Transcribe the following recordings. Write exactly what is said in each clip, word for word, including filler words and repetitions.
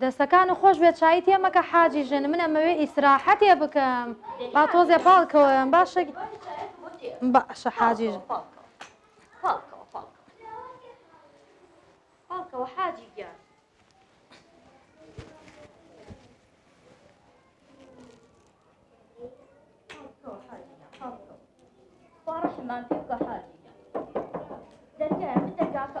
دەستەکان خۆش بێت چای تێمە کە حاجی ژن من ئەمەوێ ئیسراحەتێ بکەم با تۆزێ پاڵکەوە باشە باشە حاجی ژن پاڵکەوە حاجی گیان فارحمان فيك حاجي دەتێ بدە گاکە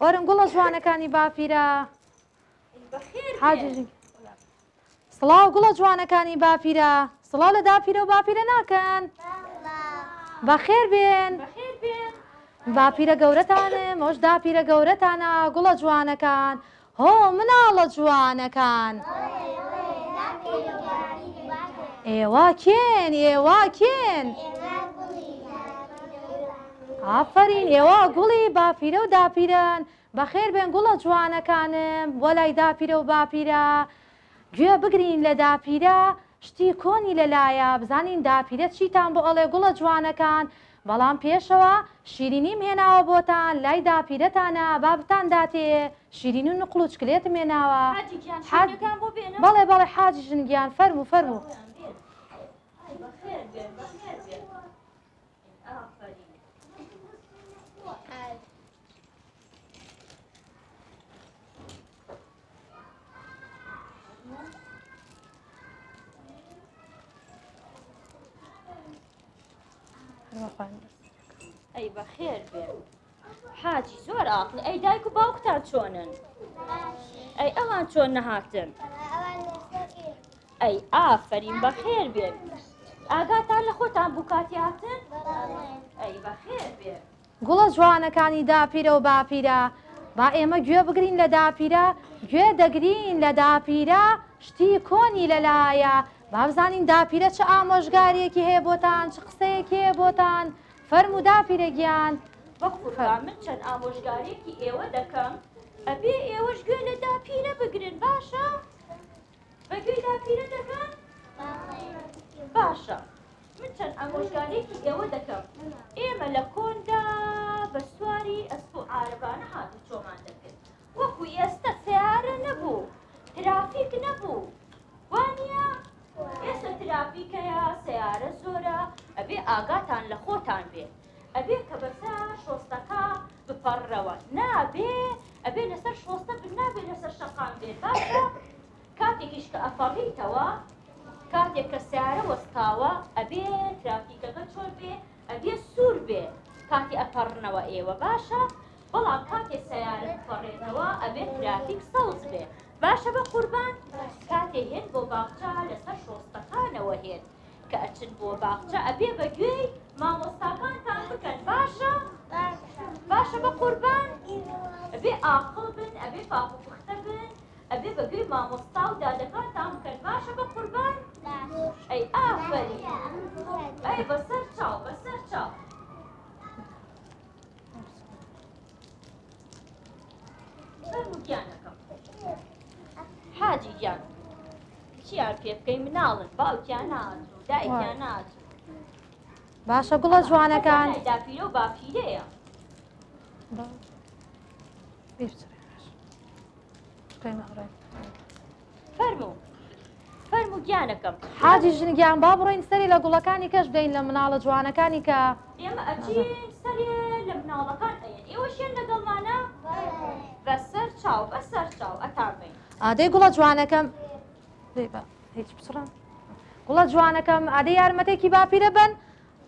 ورن قولا جوانا كاني بابيرا بخير حاجي جن سڵاو گوڵە جوانەکانی باپیرە سڵاو لە داپیرە و باپیرە ناکەن بەخێر بێن باپیرە گەورەتانە مۆش داپیرە گەورەتانە گوڵە جوانەکان هۆ مناڵە جوانەکان ئێوە کێن ئێوە کێن ئافەرین ئێوە گوڵی باپیرە و داپیرەن بەخێر بێن گوڵە جوانەکانم وەلای داپیرە و باپیرە گوێ بگرین لە داپیرە شتی کۆنی لەلایە بزانین داپیرە چیتان بۆ ئەڵێ گوڵە جوانەکان بەڵام پێشەوە شیرینیم هێناوە بۆتان لای داپیرەتانە بابتان داتێ شیرین و نقلوچکلێتم هێناوە بەڵێ بەڵێ حاجی ژنگیان فەرموو فەرموو أي بخير بين حاجي زور عقل أي دايك وباوكتان شونن أي أوان شون هاتن أي آفرين بخير بين آقاتان لخوتان بوكاتي هاتن أي بخير بين گوڵە جوانەکانی داپیرە و باپیرە با ئێمە گوێ بگرین لە داپیرە گوێ دەگرین لە داپیرە شتی کۆنی لەلایە با بزانین داپیرە چه ئامۆژگارێکی هەیە بۆتان چه قسەیەکی هەیە بۆتان فەرموو داپیرە گیان بەخوا من چەند ئامۆژگارێکی ئێوە دەکەم ئەبێ ئێوەش گوێ لە داپیرە بگرن باشە بەگوێ داپیرە دەکەن باشە من چەند ئامۆژگارێکی ئێوە دەکەم ئێمە لە کۆندا بە سواری ئەسپ و عارەبانە هاتوو چۆمان دەکرد وەکو ئێستا سیارە نەبوو ترافیک نەبوو وانیە ئێستا ترافیکەیە سیارە زۆرە ئەبێ ئاگاتان لە خۆتان بێ ئەبێ کە بەسەر شۆستەکە بپەڕەوە نابێ ئەبێ لەسەر شۆستە بنابێ لەسەر شەقام بێت باشە کاتێکیش کە ئەفەڕیتەوە کاتێک کە سیارە وەستاوە ئەبێ ترافیکەکە چۆن بێ ئەبێ سوور بێ کاتی ئەپەڕنەوە ئێوە باشە بەڵام کاتێک سیارە بپەڕێتەوە ئەبێ ترافیک سەوز بێ باشە بە قوربان کاتێک هێن بۆ باخچە لەسەر شۆستەکانەوە هێن کە ئەچن بۆ باخچە ئەبێ بەگوێی مامۆستاکانتان بکەن باشە باشە بە قوربان ئەبێ ئاقڵ بن ئەبێ پاق و پوختە بن ئەبێ بەگوێی مامۆستا و دادەکانتان بکەن باشە بە قوربان ئەی ئافەرین ئەی بەسەر چاو بەسەر چاو فەرموو گیانەکەم حاجی گیان چیار پێ بکەی مناڵن باوکیان هاتوو دایکیان هاتوو باشە گوڵە جوانەکان داپیرە و باپیرەیە فەرموو فەرموو گیانەکەم حاجی ژن گیان با بڕۆین سەری لە گوڵەکانی کەش بدەین لە مناڵە جوانەکانی کە ئێمە ئەچین سەری لە مناڵەکان ئەین ئێوەشیان لەگەڵمانە بەسەر چاو بەسەر چاو ئەتابین ئادەی گوڵە جوانەکەم هیچ بچڕان گوڵە جوانەکەم ئادەی یارمەتێکی باپیرە بن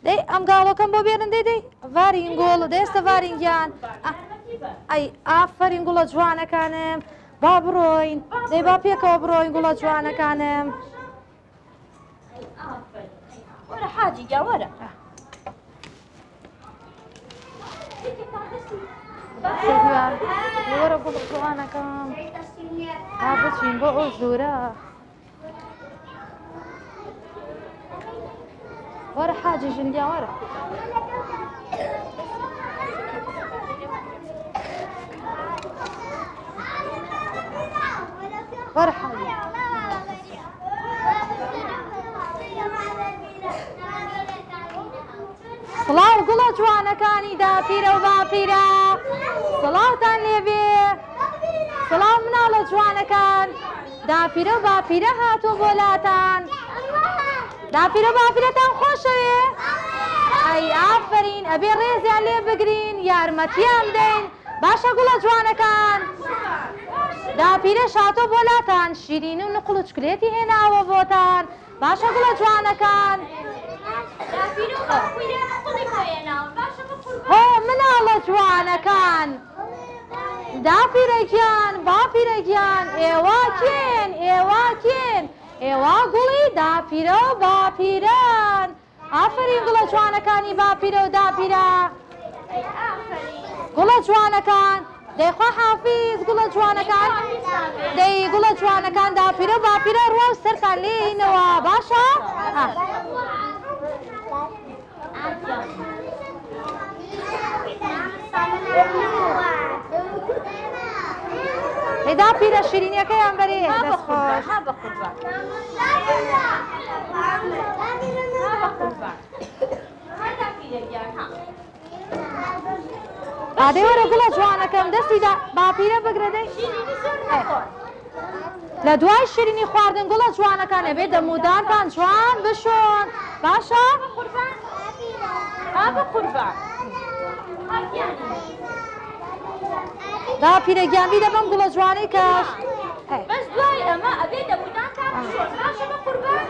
دەی ئەمگاڵەکەم بۆ بێنن دەی دەی ڤارین گۆڵ دەیستە ڤارین گیان ئەی ئافەرین گوڵە جوانەکانم با بڕۆین دەی با پێکەوە بڕۆین گوڵە جوانەکانم وەرە حاجی گیا وەرە وەرە گوڵە جوانەکەم Abacimbo أزورا ورا حاجة جندية ورا ورا حاجة صلاة وقلة جوانا كاني دا فيرا وبا فيرا صلاة تاني بيه صلاة منالا جوانا كان دا فيرا وبا فيرا هاتو بولاتان دا فيرا وبا فيرا تان خوشوي اي عفرين ابي ريزي علي بقرين يار متيام دين باشا قلة جوانا كان دا فيرا شاتو بولاتان شيرين ونقلو شكليتي هنا وبوتان باشا قلة جوانا كان هو من الله جوانا كان دافي رجيان بافي رجيان ايوا كين ايوا كين ايوا قولي دافي رو بافي ران عفرين قولا جوانا كاني بافي رو دافي را قولا جوانا كان ديخوا حافظ قولا جوانا كان دي قولا جوانا كان دافي رو بافي را رو سرقان ليه نوا باشا ادا پیرا شیرینی که هم بری دست خوش آده و رگولا جوانا کم دستی دا با پیرا بگرده لدوای شیرینی خواردن گولا جوانا کنه به دمودان پان جوان بشون باشا آبا قربان دا پیره گیان بیده بم گوله جوانه کش بس دوای اما ابیده بودن کم شد باشه با قربان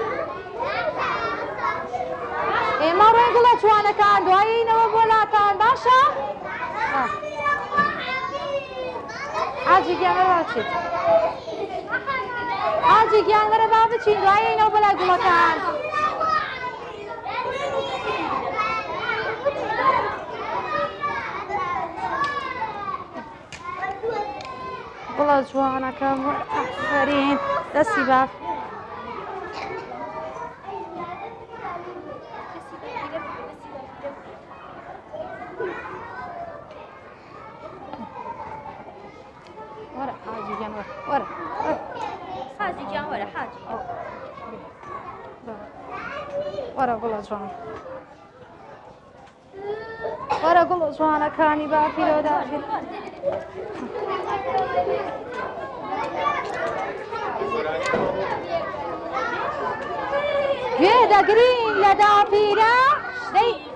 اما روی گوله جوانه کن دوای اینو بولاتن باشه آجی گیان برو چید آجی گیان برو بابا چید دوای اینو بولا گوله کن والله جوانا كم أحفرين دسي باف ورا حاجي جان ورا ورا حاجي جان ورا حاجي ورا والله جوانا ورا والله جوانا كاني بافي لو دافي جيدا قريم لدافيرا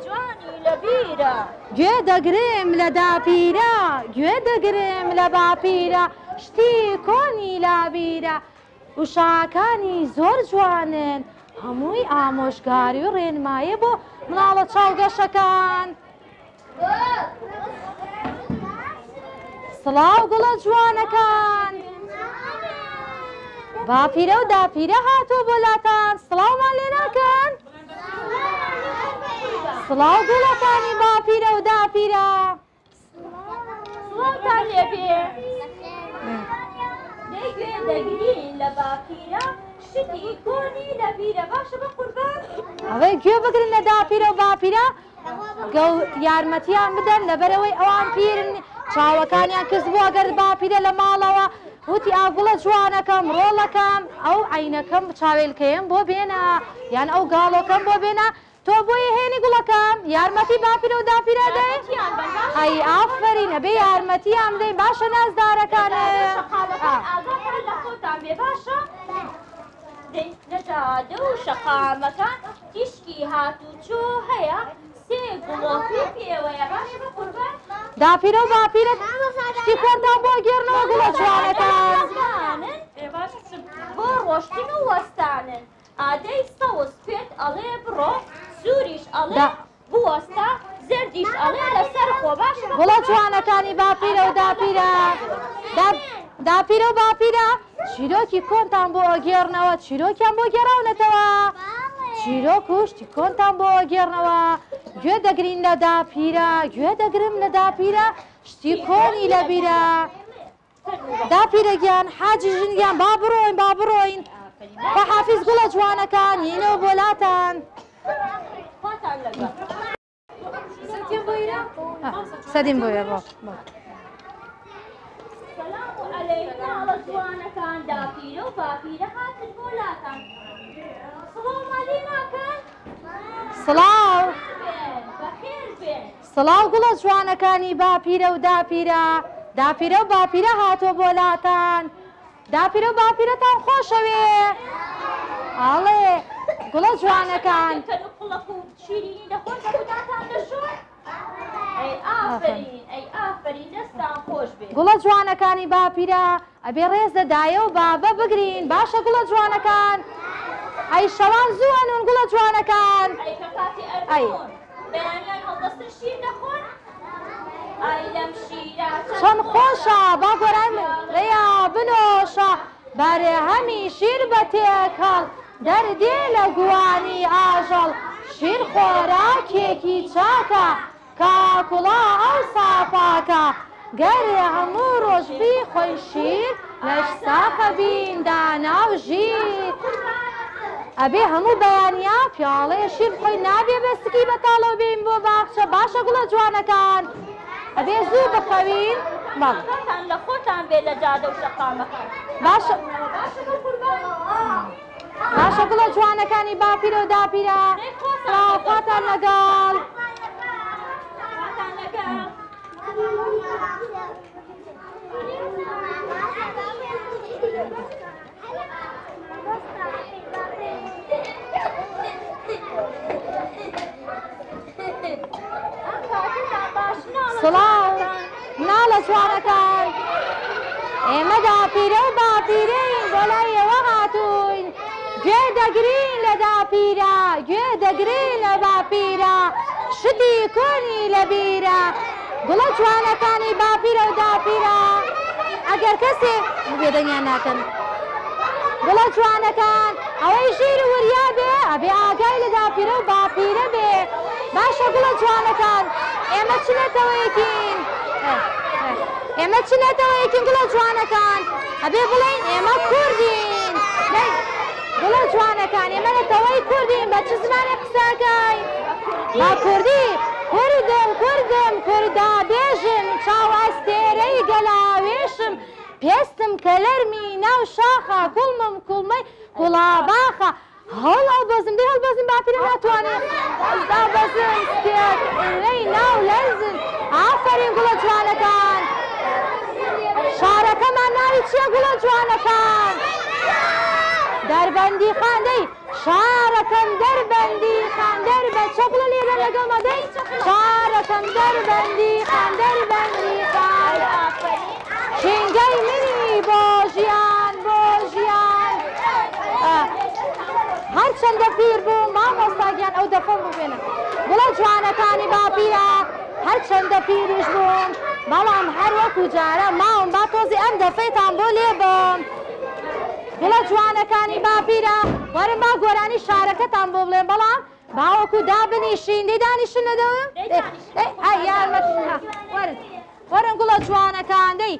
جواني لبيرا جيدا قريم لدافيرا جيدا قريم لبابيرا شتي كوني لابيرا وشاكاني زور جوانن هموي آموشگاري ورين مايه بو منالا چاوگشكان سلاو گوڵە جوانەکان باپیرە و داپیرە هاتووە بۆلاتان سڵاومان لێ ناکەن سڵاو گوڵەکانی باپیرە و داپیرە سڵاوتان لێبێ دەیگوێ دەگرین لە باپیرە شتی کۆنی لەبیرە باشە بە قوربان ئەوەی گوێ بگرن لە داپیرە و باپیرە یارمەتیان بدەن لەبەرەوەی ئەوان پیرن چاوەکانیان کەس بووە گەر باپیرە لە ماڵەوە وتی ئا گوڵە جوانەکەم ڕۆڵەکەم ئەو عینەکەم چاویلکەیەم بۆ بێنە یان ئەو گاڵۆکەم بۆ بێنە تۆ بۆیە هێنی گوڵەکەم یارمەتی باپیرە و داپیرە دەی ئەی ئافەرین ئەبێ یارمەتیان بدەین باشە نازدارەکانت نەجادە و شەقامەکان تیشکی هاتوچۆ هەیە دافيرة وبافيرة تكون دابو غيرنا وقلت جوانكان بروشتين ووستانن عادي سوس بيت عليه برو سوريش عليه بوستا زرديش عليه لسر خوباشا قلت جوانكاني بافيرة ودافيرة دافيرة وبافيرة چیرۆکی کۆنتان بۆ ئەگێڕنەوە چیرۆکیان بۆ گێڕاونەتەوە چیرۆک و شتی کۆنتان بۆ ئەگێڕنەوە گوێ دەگرین لە داپیرە گوێ دەگرم لە داپیرە شتی کۆنی لەبیرە داپیرگیان حاجیجینگیان با بروین با بروین با حافظ گوڵە جوانەکان هینەوە بۆ لاتان سەدیم بۆیە بۆ سەلام عەلەیکە هەڵە جوانەکان داپیرە و باپیرە هاتن بۆ لاتان سڵاو مالیماکان سڵاو بەخێر بێن سڵاو گوڵە جوانەکانی باپیرە و داپیرە داپیرە و باپیرە هاتووە بۆ لاتان داپیرە و باپیرەتان خۆشەوێ ئاڵێ گوڵە جوانەکان گوڵە جوانەکانی باپیرە ئەبێ ڕێز دەدایە و بابە بگرین باشە گوڵە جوانەکان ئەی شەوان زووانون گوڵە جوانەکان چەند خۆشە با گۆران ڕێیا بنۆشە بەرێ هەمی شیر بە تێکەڵ دەردێ لە گوانی ئاژەڵ شیر خۆراکێکی چاکە کاکوڵا ئەو سافاکە گەرێ هەموو ڕۆژ بیخۆی شیر لەش سافە بین دانا و ژیر ئەبێ هەموو بەیانیا پیاڵەیە شیر خۆی نابێ بەسکی بەتاڵەوە بێین بۆ باخچە باشە گوڵە جوانەکان ئەبێ زوو بخەوین بەڵتان لە خۆتان بێ لە جادە و شەقامەکان باشە باشە گوڵە جوانەکانی باپیرە و داپیرە خۆتان لەگەڵ سڵاو ناڵە جوانەکان ئێمە داپیرە و باپیرەین بۆ لای ئێوە هاتووین گوێ دەگرین لە داپیرە گوێ دەگرین لە باپیرە شتی کۆنی لە بیرە گوڵە جوانەکانی باپیرە و داپیرە ئەگەر کەسێ بێدەنگیان ناکەن گوڵە جوانەکان ئەوەی ژیر و وریا بێ ئەبێ ئاگای لە داپیرە و باپیرە بێ باشە گوڵە جوانەکان ئێمە چ نەتەوەیەکین ئێمە چ نەتەوەیەکین گوڵە جوانەکان ئەبێ بڵێین ئێمە کوردین گوڵە جوانەکان ئێمە نەتەوەی کوردین بە چ زمانە قسەکەی بە کوردی کوردم کوردم کوردابێژم چاو ئەستێرەی گەلاوێشم پێستم کە لەرمی ناو شاخە گوڵمم کوڵمەی گوڵاباخە هەڵ ئەڵبەزم دەی هەڵبەزم باپیرە ناتوانێت ئەڵبەزم سکێت ئەلەی ناو لەرزن ئافەرین گوڵە جوانەکان شارەکەمان ناوی چییە گوڵە جوانەکان دەربەندی خاندەی شارەکەم دەربەندی خاندەر بە چە گوڵە لێرە لەگەڵ مەدەی شارەکەم دەربەندی خاندەربەندی خان شینگەی منی بۆ ژیان بۆ ژیان هر چند پیر بوم ما مستاگیان او دفن ببینم گوڵە جوانەکانی باپیرە هر چند پیرش بوم بەڵام هەر وەکو جارە ماوم با تۆزی ئەم دەفەیتان بۆ لێ بم گوڵە جوانەکانی باپیرە وەرم با گۆرانی شارەکەتان بۆ بڵێم بەڵام باوەکو دابنیشین دەی دانیشن نەدەون ئەی یارمەتینا وەرن وەرن گوڵە جوانەکان دەی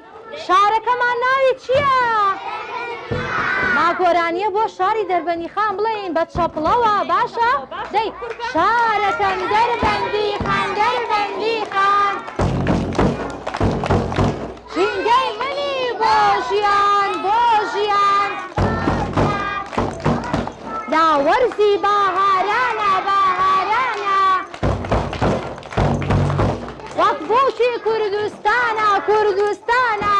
شارەکەمان ناوی چییە؟ ماگۆرانیە بۆ شاری دەربەندی خان بڵێین بە چەپڵەوە باشە دەی شارەکەم دەربەندی خان دەربەندی خان ژینگەی منی بۆ ژیان بۆ ژیان داوەرزی باهارانە باهارانە وەک بۆشی کوردستانە کوردستانە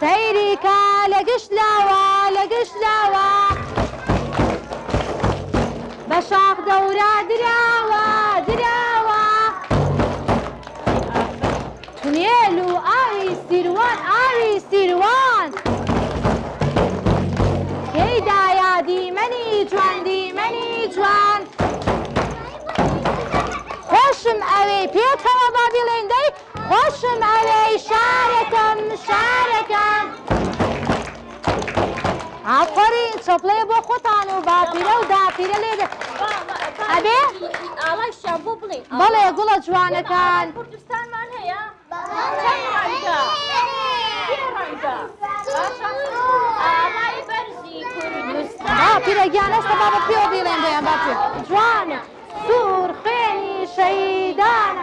سەیری کە لە گشت لاوە لە گشت لاوە بە شاخ دەورا دراوە دراوە تونێل و ئاوی سیروان ئاوی سیروان کەیدایە دیمەنی جوان دیمەنی جوان خۆشم ئەوەی پێکەوە با بڵێن دەی خۆشم ئەوەی شارەکەم شارەکەم ئافەرین چەپڵەیە بۆ خۆتان و باپیرە و داپیرە لێ دە ئەبێ ئاڵایشیان بۆ بڵێ بەڵێ گوڵە جوانەکان کوردستانمان هەیە جوان سرخی شیدان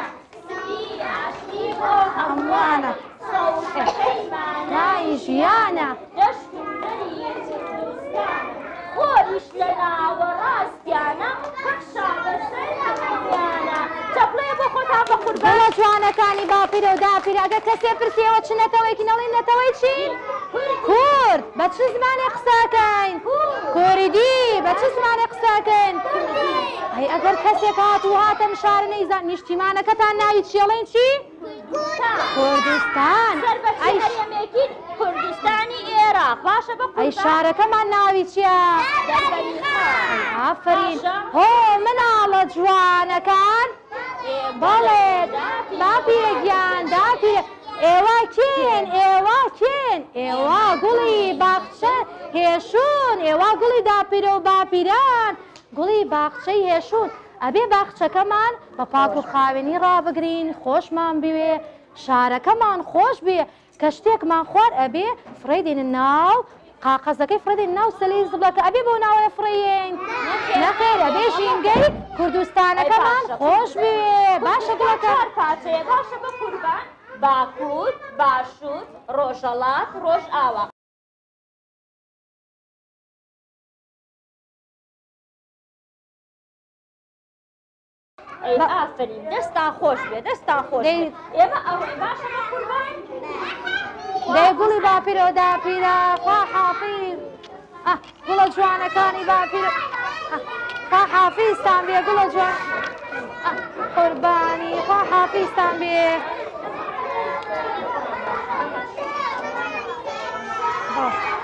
سبی عشقی و هموان صوت حیوانا ایجیانا دشت مریت دوستان خودش لنا و راستیانا تخشا بسینا هموانا چپلای با خود هم با خوربان بلا جوانا کانی با پیره و دا پیره اگر کسی پرسیه و چی نتوی که نولین نتوی چی؟ کرد با چی زمانی قصا کن؟ کردی با چی زمانی قصا کن؟ ای اگر کسی کات و هاتم شار نیزان نشتیمانه کتان نایی چیلین چی؟ کردستان ای کردستانی ایراق باشه با کردستان ای شارکه من نایی چیه؟ دربنی خان آفرین هو من آلا جوانه کن؟ بله باپی گیان داپی ایوا کین ایوا کین ایوا گلی باقچه هشون ایوا گلی داپیر و باپیران گلی باقچەی هێشون ئەبێ باقچەکەمان بە پاک و خاوێنی ڕابگرین خۆشمان بوێ شارەکەمان خۆش بێ کە شتێکمان خوار ئەبێ فرێدێنن ناو قاقەزەکەی فرێدێنن ناو سەلەی زبڵەکە ئەبێ بۆ ناوەیە فرێین نەخێر ئەبێ ژینگەی کوردستانەکەمان خۆش بێ باشە گوڵەکە باشە بە قوربان باکوور باشوور ڕۆژەڵات ڕۆژئاوا ای آفرین دستا خوش بی دستا خوش بی ایما اوه باشه ما قربان دی گلی با پیرو دا پیرا خواه حافیز گل جوانه کانی با پیرو خواه حافیزتان بی گل جوان قربانی خواه حافیزتان بی خواه